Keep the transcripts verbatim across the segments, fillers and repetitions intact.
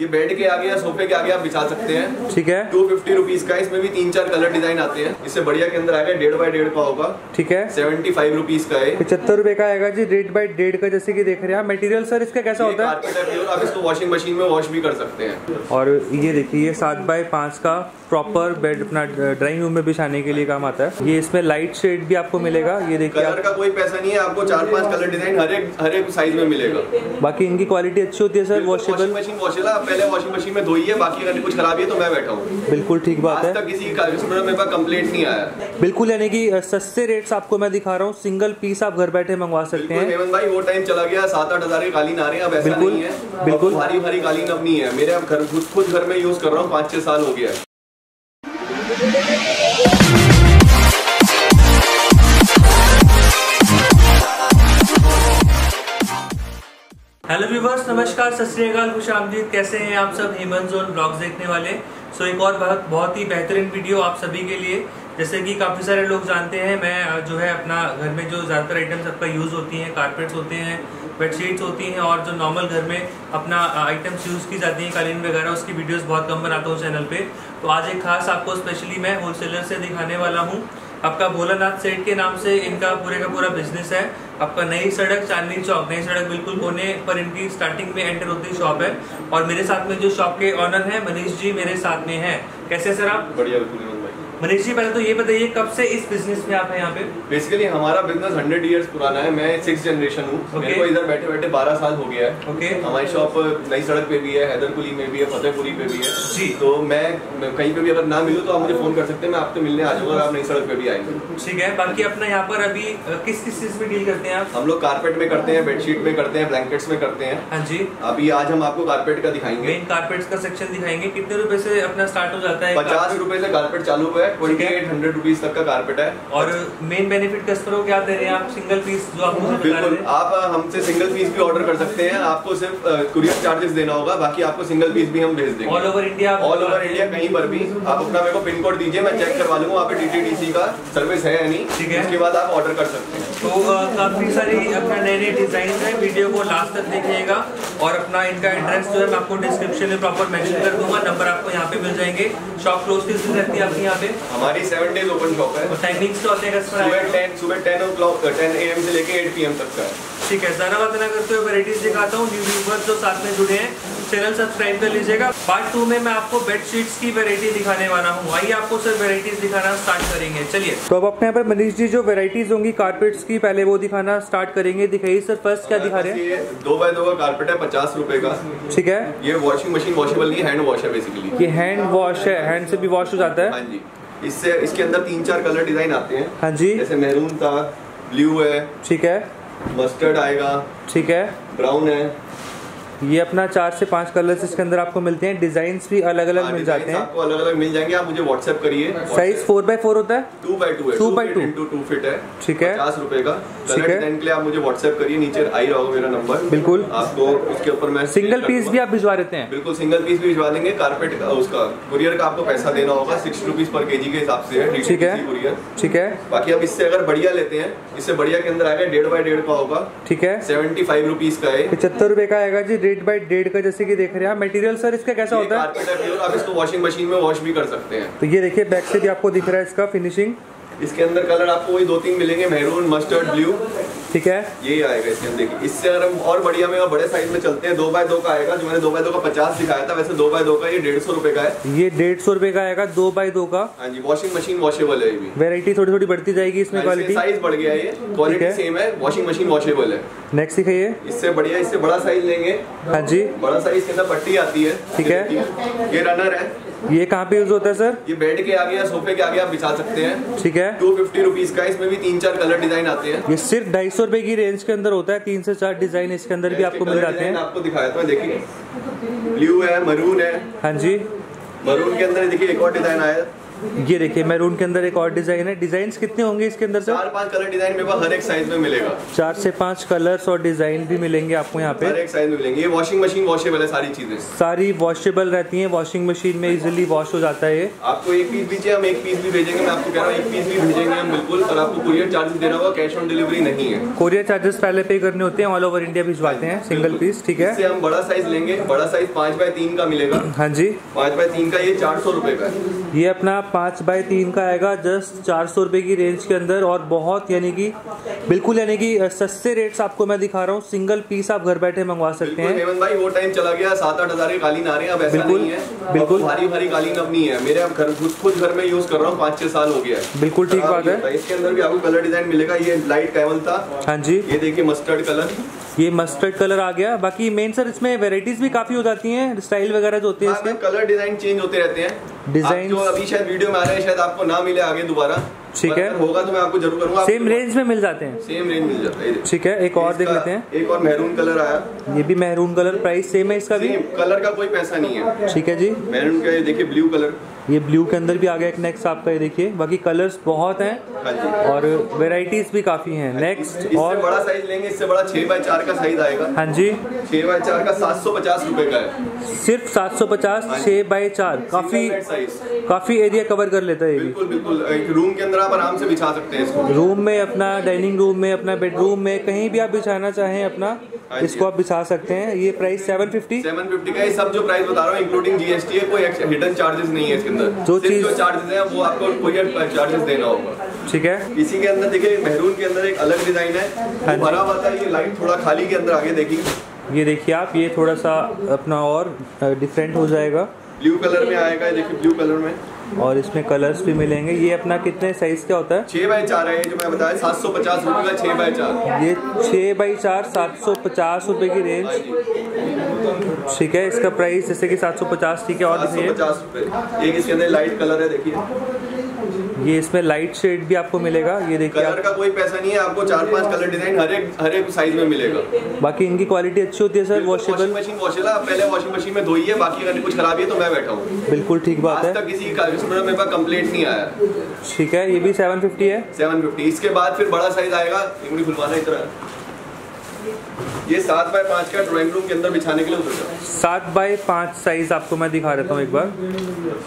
ये बेड के आगे या सोफे के आगे आप बिछा सकते हैं, ठीक है। टू फिफ्टी रुपीज का, इसमें भी तीन चार कलर डिजाइन आते हैं। इससे बढ़िया के अंदर आएगा डेढ़ बाई डेढ़ का होगा, ठीक है। सेवेंटी फाइव रुपीज का है, पचहत्तर रुपए का आएगा जी, डेढ़ बाई डेढ़ का। जैसे कि देख रहे हैं मटेरियल सर इसका कैसा होता है, आप इसको वॉशिंग मशीन में वॉश भी कर सकते हैं। और ये देखिए सात बाई पाँच का प्रॉपर बेड अपना ड्राइंग रूम में बिछाने के लिए काम आता है। ये इसमें लाइट शेड भी आपको मिलेगा, ये देखिए कलर का कोई पैसा नहीं है, आपको चार पांच कलर डिजाइन हर एक हर एक साइज में मिलेगा। बाकी इनकी क्वालिटी अच्छी होती है सर, वॉशेबल मशीन वॉशेबल आप पहले वॉशिंग मशीन में धोइए, बाकी अगर कुछ खराबी है तो मैं बैठा हूँ। बिल्कुल ठीक बात है, किसी कस्टमर मेरे पास कंप्लेंट नहीं आया। बिल्कुल, यानी कि सस्ते रेट्स आपको मैं दिखा रहा हूँ, सिंगल पीस आप घर बैठे मंगवा सकते हैं। हेमंत भाई वो टाइम चला गया सात आठ हजार के कालीन आ रहे हैं, अब ऐसा नहीं है। बिल्कुल भारी भारी कालीन अब नहीं है, मेरे अब घर खुद घर में यूज कर रहा हूँ, पाँच छह साल हो गया है। हेलो व्यूअर्स, नमस्कार, सत श्री अकाल, खुश आमदीद। कैसे हैं आप सब हेमंत जोन ब्लॉग्स देखने वाले। सो so, एक और बहुत बहुत ही बेहतरीन वीडियो आप सभी के लिए। जैसे कि काफ़ी सारे लोग जानते हैं, मैं जो है अपना घर में जो ज़्यादातर आइटम्स आपका यूज़ होती हैं, कारपेट्स होते हैं, बेडशीट्स होती हैं, और जो नॉर्मल घर में अपना आइटम्स यूज़ की जाती हैं कालीन वगैरह, उसकी वीडियोस बहुत कम बनाता हूँ चैनल पे। तो आज एक खास आपको स्पेशली मैं होलसेलर से दिखाने वाला हूँ। आपका भोलानाथ सेठ के नाम से इनका पूरे का पूरा बिजनेस है। आपका नई सड़क, चांदनी चौक, नई सड़क बिल्कुल कोने पर इनकी स्टार्टिंग में एंटर होती शॉप है। और मेरे साथ में जो शॉप के ऑनर हैं मनीष जी, मेरे साथ में हैं। कैसे सर आप? बढ़िया। मनीष जी पहले तो ये बताइए कब से इस बिजनेस में आप हैं यहाँ पे? बेसिकली हमारा बिजनेस हंड्रेड इयर्स पुराना है, मैं सिक्स जनरेशन हूँ। okay. मेरे को इधर बैठे बैठे बारह साल हो गया है। okay. हमारी शॉप नई सड़क पे भी है, हैदर कुली में भी है, फतेह कुली पे भी है जी। तो मैं कहीं पे भी अगर ना मिलूँ तो आप मुझे फोन कर सकते हैं, मैं आपको मिलने आ जाऊँगा, आप नई सड़क पे भी आएंगे, ठीक है। बाकी अपना यहाँ पर अभी किस किस चीज में डील करते हैं आप? हम लोग कारपेट में करते हैं, बेडशीट में करते हैं, ब्लैंकेट्स में करते हैं। हाँ जी। अभी आज हम आपको कारपेट का दिखाएंगे, कारपेट का सेक्शन दिखाएंगे। कितने रुपए से अपना स्टार्ट हो जाता है? पचास रुपए से कारपेट चालू है, अट्ठाईस सौ रुपीस तक का कारपेट है। और मेन बेनिफिट कस्टमर को क्या दे रहे हैं आप? सिंगल पीस जो आपको बता रहे हैं, आप हमसे सिंगल पीस भी ऑर्डर कर सकते हैं, आपको सिर्फ कुरियर चार्जेस देना होगा, बाकी आपको सिंगल पीस भी हम भेज देंगे। All over India, all over India कहीं पर भी आप अपना मेरे को पिन कोड दीजिए, मैं चेक करवा लूंगा वहाँ पे डीटीडीसी का सर्विस है या नहीं, उसके बाद आप ऑर्डर कर सकते हैं। तो काफी सारी अपना नए नए डिजाइन है, वीडियो को लास्ट तक देखिएगा। और अपना इनका एड्रेस जो है मैं आपको डिस्क्रिप्शन में प्रॉपर मेंशन कर दूंगा, नंबर आपको यहाँ पे मिल जाएंगे। शॉप क्लोज किस दिन रहती है आपकी यहाँ पे? हमारी सेवन डेज ओपन शॉप है। टाइमिंग्स तो आते हैं कस्टमर सुबह ten o'clock ten A M से लेके एट पी एम तक का, ठीक है। जाना बात ना करते हुए वैराइटीज दिखाता हूँ, यूट्यूबर्स जो साथ में जुड़े हैं चैनल सब्सक्राइब कर लीजिएगा। पार्ट टू में मैं आपको बेडशीट्स की वैरायटी दिखाने वाला हूँ। आइए आपको सर वैराइटीज दिखाना स्टार्ट करेंगे, चलिए। तो अब अपने यहाँ पर मनीष जी जो वैराइटीज होंगी कारपेट्स की, पहले वो दिखाना स्टार्ट करेंगे। दिखाइए सर, फर्स्ट क्या दिखा रहे हैं? दो बाय दो का कारपेट है, पचास रुपए का, ठीक है। ये वॉशिंग मशीन वॉशेबल नहीं, हैंड वॉश है बेसिकली, ये हैंड वॉश है, हैंड से भी वॉश हो जाता है। हाँ जी। इससे इसके अंदर तीन चार कलर डिजाइन आते हैं। हाँ जी। जैसे मैरून था, ब्लू है, ठीक है, मस्टर्ड आएगा, ठीक है, ब्राउन है। ये अपना चार से पांच कलर्स इसके अंदर आपको मिलते हैं, डिजाइन्स भी अलग अलग मिल जाते हैं, आपको अलग अलग मिल जाएंगे। आप मुझे व्हाट्सएप करिए। साइज फोर बाई फोर होता है, टू बाई टू है, two by two into two fit है, ठीक है, पचास रुपए का। कलर डिजाइन के लिए आप मुझे व्हाट्सएप करिए, नीचे आई रहा होगा मेरा नंबर, बिल्कुल आपको उसके ऊपर मैं सिंगल पीस भी आप भिजवा देते हैं? बिल्कुल, सिंगल पीस भी भिजवा देंगे। कारपेट का उसका कुरियर का आपको पैसा देना होगा, सिक्स रुपीज पर के जी के हिसाब से है, ठीक है, कुरियर, ठीक है। बाकी आप इससे अगर बढ़िया लेते हैं, इससे बढ़िया के अंदर आएगा डेढ़ बाई डेढ़ का होगा, ठीक है, सेवेंटी फाइव रुपीज का है, पचहत्तर रुपए का आएगा जी, डेढ़ बाई डेढ़ का। जैसे कि देख रहे हैं आप, मटेरियल सर इसका कैसा होता है? आप इसको वॉशिंग मशीन में वॉश भी कर सकते हैं। तो ये देखिए बैक से भी आपको दिख रहा है इसका फिनिशिंग। इसके अंदर कलर आपको वही दो तीन मिलेंगे, मैरून, मस्टर्ड, ब्लू, ठीक है, यही आएगा इसके अंदर। इससे अगर हम और बढ़िया में और बड़े साइज में चलते हैं, दो बाय दो का आएगा, जो मैंने दो बाय दो का पचास दिखाया था, वैसे दो बाय दो का ये डेढ़ सौ रुपए का है, ये डेढ़ सौ रुपए का आएगा दो बाय दो का। हाँ जी। वॉशिंग मशीन वॉशेबल है, वेरायटी थोड़ी थोड़ी बढ़ती जाएगी इसमें, क्वालिटी साइज बढ़ गया है, क्वालिटी सेम है, वॉशिंग मशीन वॉशेबल है। नेक्स्ट दिखाइए। इससे बढ़िया, इससे बड़ा साइज लेंगे। हाँ जी। बड़ा साइज के अंदर पट्टी आती है, ठीक है। ये रनर है, ये कहाँ पे यूज होता है सर? ये बेड के आगे या सोफे के आगे आप बिछा सकते हैं, ठीक है। टू फिफ्टी रुपीज का, इसमें भी तीन चार कलर डिजाइन आते हैं। ये सिर्फ ढाई सौ रुपए की रेंज के अंदर होता है, तीन से चार डिजाइन इसके अंदर भी आपको मिल जाते हैं। आपको दिखाया था, देखिए ब्लू है, मरून है। हाँ जी। मरून के अंदर देखिए एक और डिजाइन आया, ये देखिए मैरून के अंदर एक और डिजाइन है। डिजाइन्स कितने होंगे इसके अंदर? चार पांच कलर डिजाइन मेरे पास हर एक साइज में मिलेगा। चार से पांच कलर्स और डिजाइन भी मिलेंगे आपको यहाँ पे, हर एक साइज में मिलेंगे। ये वॉशिंग मशीन वॉशेबल है, सारी चीजें सारी वॉशेबल रहती हैं, वॉशिंग मशीन में इजिली वॉश हो जाता है। ये आपको एक पीस भी चाहिए हम एक पीस भी भेजेंगे, मैं आपको कह रहा हूँ एक पीस भी भेजेंगे हम बिल्कुल। और आपको कुरियर चार्जेस देना होगा, कैश ऑन डिलीवरी नहीं है। कुरियर चार्जेस पहले पे करने होते हैं, ऑल ओवर इंडिया भिजवाते हैं सिंगल पीस। ठीक है, हम बड़ा साइज लेंगे, बड़ा साइज पाँच बाय तीन का मिलेगा। हाँ जी, पाँच बाय तीन का ये चार सौ रुपये का, ये अपना पाँच बाई तीन का आएगा जस्ट चार सौ रुपये की रेंज के अंदर। और बहुत यानी कि बिल्कुल यानी कि सस्ते रेट्स आपको मैं दिखा रहा हूँ। सिंगल पीस आप घर बैठे मंगवा सकते हैं। हेमंत भाई वो टाइम चला गया सात आठ हज़ार के कालीन आ रहे हैं, अब ऐसा नहीं है। बिल्कुल भारी भारी कालीन अब नहीं है। मेरे अब घर खुद घर में यूज़ कर रहा हूँ, पाँच छः साल हो गया। बिल्कुल ठीक बात है। इसके अंदर भी आपको कलर डिजाइन मिलेगा। ये लाइट कैमल था। हाँ जी, ये देखिए मस्टर्ड कलर, ये मस्टर्ड कलर आ गया। बाकी मेन सर इसमें वेराइटीज भी काफी हो जाती हैं, स्टाइल वगैरह जो होते हैं इसमें। कलर डिजाइन चेंज होते रहते हैं। डिजाइन जो अभी शायद वीडियो में आ रहे हैं शायद आपको ना मिले आगे दोबारा। ठीक है, होगा तो मैं आपको जरूर करूंगा। सेम रेंज में मिल जाते हैं, सेम रेंज मिल जाता है। ठीक है, एक और देख लेते हैं। एक और मैरून कलर आया, ये भी मैरून कलर। प्राइस सेम है इसका भी, कलर का कोई पैसा नहीं है। ठीक है जी, मैरून का। ये देखिए ब्लू कलर, ये ब्लू के अंदर भी आ गया एक नेक्स्ट आपका। ये देखिए बाकी कलर्स बहुत हैं और वेराइटीज भी काफी हैं। नेक्स्ट और बड़ा साइज लेंगे, इससे बड़ा छह बाय चार का साइज आएगा। हाँ जी, छह बाय चार का सात सौ पचास रुपए का है, सिर्फ सात सौ पचास। छह बाय चार काफी काफी एरिया कवर कर लेता है। बिल्कुल बिल्कुल, एक रूम के अंदर आप आराम से बिछा सकते हैं इसको। रूम में, अपना डाइनिंग रूम में, अपना बेडरूम में, कहीं भी आप बिछाना चाहें अपना इसको आप बिछा सकते हैं। ये price seven fifty seven fifty का। ये सब जो प्राइस बता रहा हूँ इंक्लूडिंग जीएसटी है, कोई हिडन चार्जेस नहीं है। जो चीज जो चार्जेस है वो आपको कुरियर चार्जेस देना होगा। ठीक है, इसी के अंदर देखिए मेहरून के अंदर एक अलग डिजाइन है, भरा हुआ था। ये लाइट थोड़ा खाली के अंदर आगे देखिए, ये देखिए आप, ये थोड़ा सा अपना और डिफरेंट हो जाएगा। ब्लू कलर में आएगा, देखिए ब्लू कलर में, और इसमें कलर्स भी मिलेंगे। ये अपना कितने साइज क्या होता है? छः बाई चार है, जो मैं बताया सात सौ पचास रुपये का। छः बाई चार, ये छः बाई चार सात सौ पचास रुपये की रेंज। ठीक है, इसका प्राइस जैसे कि सात सौ पचास। ठीक है, और देखिए एक इसके अंदर लाइट कलर है, देखिए ये इसमें लाइट शेड भी आपको मिलेगा। ये देखिए कलर का कोई पैसा नहीं है, आपको चार पांच कलर डिजाइन हर एक हर एक साइज में मिलेगा। बाकी इनकी क्वालिटी अच्छी होती है सर। वॉशिंग मशीन वॉशेबल, पहले वॉशिंग मशीन में धोइए, बाकी अगर कुछ खराबी है तो मैं बैठा हूँ। बिल्कुल ठीक बात है, किसी मेरे पास कंप्लेंट नहीं आया। ठीक है, ये भी सात सौ पचास है। सात सौ पचास। इसके बाद फिर बड़ा साइज आएगा, ये खुलवाना इतना। ये सात बाय पाँच का ड्राइंग रूम के अंदर बिछाने के लिए उतरता। सात बाय पाँच साइज आपको मैं दिखा देता हूँ एक बार।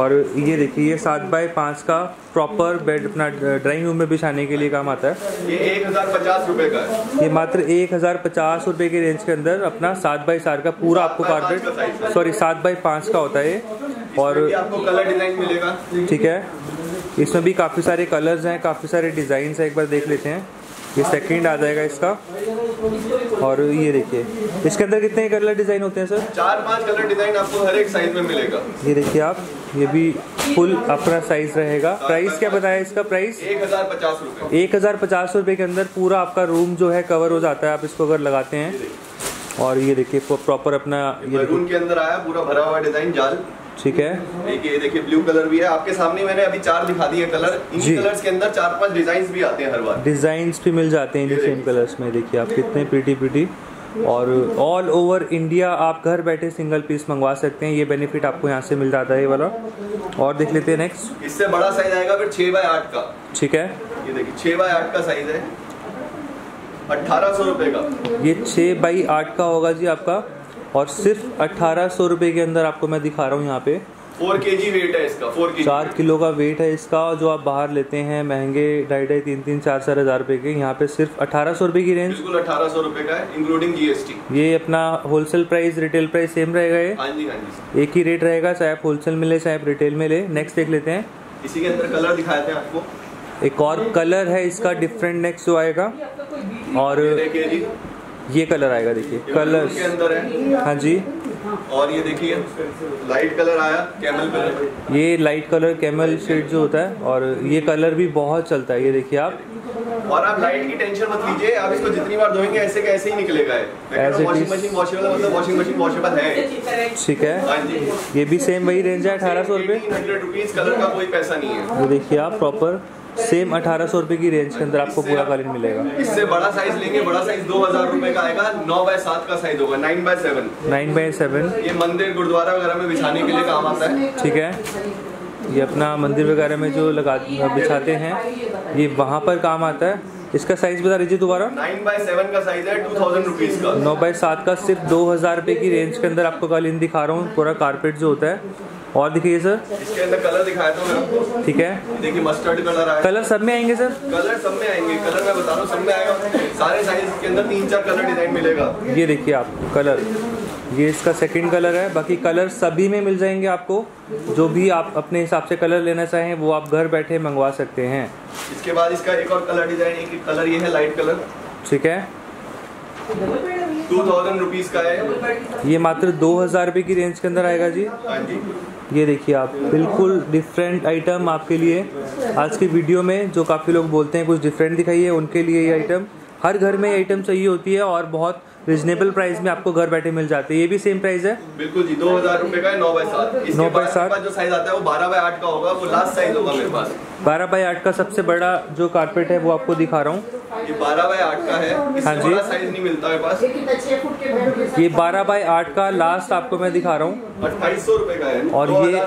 और ये देखिए ये सात बाय पाँच का प्रॉपर बेड अपना ड्राइंग रूम में बिछाने के लिए काम आता है। ये एक हज़ार पचास रुपये का है, ये मात्र एक हज़ार पचास रुपये की रेंज के अंदर अपना सात बाई चार का पूरा आपको कारपेट, सॉरी सात बाई पाँच का होता है ये। और आपको कलर डिजाइन मिलेगा। ठीक है, इसमें भी काफ़ी सारे कलर्स हैं, काफ़ी सारे डिज़ाइंस हैं। एक बार देख लेते हैं, ये सेकंड आ जाएगा इसका। और ये देखिए इसके अंदर कितने कलर डिज़ाइन होते हैं सर? चार पांच कलर डिज़ाइन आपको हर एक साइज में मिलेगा। ये देखिए आप, ये भी फुल अपना साइज रहेगा। प्राइस क्या बताया इसका? प्राइस एक हज़ार पचास रुपये एक हज़ार पचास रुपये के अंदर पूरा आपका रूम जो है कवर हो जाता है, आप इसको अगर लगाते हैं। और ये देखिए प्रॉपर अपना ये रूम के अंदर आया, पूरा भरा हुआ डिज़ाइन जाल। ठीक है, ये देखिए ब्लू कलर भी है आपके सामने। मैंने अभी चार दिखा दिए कलर, इन कलर्स के अंदर चार पांच डिजाइंस भी आते हैं हर बार। डिजाइंस भी मिल जाते हैं इन सेम कलर्स में। देखिए आप कितने प्रीटी प्रीटी, और ऑल ओवर इंडिया आप घर बैठे सिंगल पीस मंगवा सकते हैं। ये बेनिफिट आपको यहाँ से मिल जाता है ये वाला। और देख लेते हैं नेक्स्ट, इससे बड़ा साइज आएगा फिर छः बाय आठ का। ठीक है, ये देखिए छः बाय आठ का साइज है, अट्ठारह सौ रुपये का। ये छः बाई आठ का होगा जी आपका, और सिर्फ अट्ठारह सौ रुपये के अंदर आपको मैं दिखा रहा हूँ यहाँ पे। फोर के जी वेट है इसका, फोर के जी चार किलो का वेट है इसका। जो आप बाहर लेते हैं महंगे ढाई ढाई तीन तीन चार चार हज़ार रुपये के, यहाँ पे सिर्फ अठारह सौ रुपये की रेंज। बिल्कुल अठारह सौ रुपये का है इंक्लूडिंग जीएसटी। ये अपना wholesale price retail price same रहेगा, ये हाँ जी हाँ जी एक ही रेट रहेगा, चाहे आप होलसेल में ले चाहे आप रिटेल में ले। नेक्स्ट देख लेते हैं, इसी के अंदर कलर दिखाते हैं आपको। एक और कलर है इसका डिफरेंट नेक्स्ट जो आएगा, और ये कलर आएगा। देखिए कलर के अंदर है। हाँ जी, और ये देखिए लाइट कलर आया, कैमल कलर। ये लाइट कलर कैमल शेड जो होता है, और ये कलर भी बहुत चलता है। ये देखिए आप, और आप लाइट की टेंशन मत लीजिए, आप इसको जितनी बार धोएंगे ऐसे कैसे ही निकलेगा। वॉशिंग मशीन वॉशेबल मतलब वॉशिंग मशीन वॉशेबल है। ठीक है, ये भी सेम वही रेंज है, अठारह सौ रुपये। कलर का कोई पैसा नहीं है। ये देखिए आप प्रॉपर सेम अठारह सौ रुपये की रेंज के अंदर आपको पूरा कालीन मिलेगा। इससे बड़ा साइज लेंगे, बड़ा साइज दो हज़ार रुपये का आएगा, नौ बाय सात का साइज होगा, nine by seven nine by seven. ये मंदिर गुरुद्वारा वगैरह में बिछाने के लिए काम आता है। ठीक है, ये अपना मंदिर वगैरह में जो लगा बिछाते हैं ये वहाँ पर काम आता है। इसका साइज बता दीजिए दोबारा। नाइन बाई सेवन का साइज है, टू थाउजेंड रुपीज़ का। नौ बाई सात का सिर्फ दो हज़ार रुपये की रेंज के अंदर आपको कालीन दिखा रहा हूँ, पूरा कारपेट जो होता है। और दिखाइए सर, इसके अंदर कलर दिखाया तो मैं। ठीक है, देखिए मस्टर्ड कलर आया। कलर सब में आएंगे सर? कलर सब में आएंगे, कलर मैं बता रहा हूँ सब में आएगा। सारे साइज के अंदर तीन चार कलर डिजाइन मिलेगा। ये देखिए आपको कलर, ये इसका सेकंड कलर है। बाकी कलर सभी में मिल जाएंगे आपको, जो भी आप अपने हिसाब से कलर लेना चाहें वो आप घर बैठे मंगवा सकते हैं। इसके बाद इसका एक और कलर डिजाइन, एक कलर ये है लाइट कलर, ठीक है, टू थाउजेंड रुपीज का है। ये मात्र दो हजार रुपये की रेंज के अंदर आएगा जी। हाँ जी, ये देखिए आप, बिल्कुल डिफरेंट आइटम आपके लिए आज की वीडियो में। जो काफ़ी लोग बोलते हैं कुछ डिफरेंट दिखाइए, उनके लिए ये आइटम, हर घर में ये आइटम चाहिए होती है और बहुत रिजनेबल प्राइस में आपको घर बैठे मिल जाते हैं। ये भी सेम प्राइस है बिल्कुल जी, दो हज़ार रुपये का है, नौ बाई सात। नौ बाई सात जो साइज आता है वो बारह बाई आठ का होगा, वो लास्ट साइज होगा मेरे पास। बारह बाई आठ का सबसे बड़ा जो कारपेट है वो आपको दिखा रहा हूँ, ये बारह बाई आठ का है। हाँ जी, साइज नहीं मिलता मेरे पास। ये बारह बाई आठ का लास्ट आपको मैं दिखा रहा हूँ, अट्ठाईस सौ रुपये का है। और ये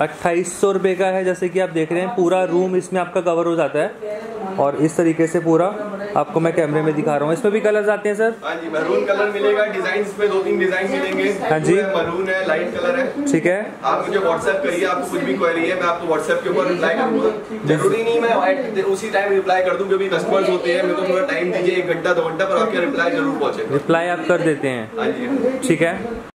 अट्ठाईस सौ रुपये का है। जैसे कि आप देख रहे हैं पूरा रूम इसमें आपका कवर हो जाता है और इस तरीके से पूरा आपको मैं कैमरे में दिखा रहा हूँ। इसमें भी कलर्स आते हैं सर? हाँ जी, मैरून कलर मिलेगा, डिजाइन पे दो तीन डिजाइन मिलेंगे। हाँ जी, मैरून है, लाइट कलर है, ठीक है। आप मुझे व्हाट्सएप करिए, आपको कुछ भी क्वेरी है मैं आपको व्हाट्सएप के ऊपर रिप्लाई करूँगा। जरूरी नहीं मैं उसी टाइम रिप्लाई कर दूँ, क्योंकि कस्टमर्स होते हैं, मेरे को थोड़ा टाइम दीजिए, एक घंटा दो घंटा, पर आपके रिप्लाई जरूर पहुँचे। रिप्लाई आप कर देते हैं? हाँ जी, ठीक है।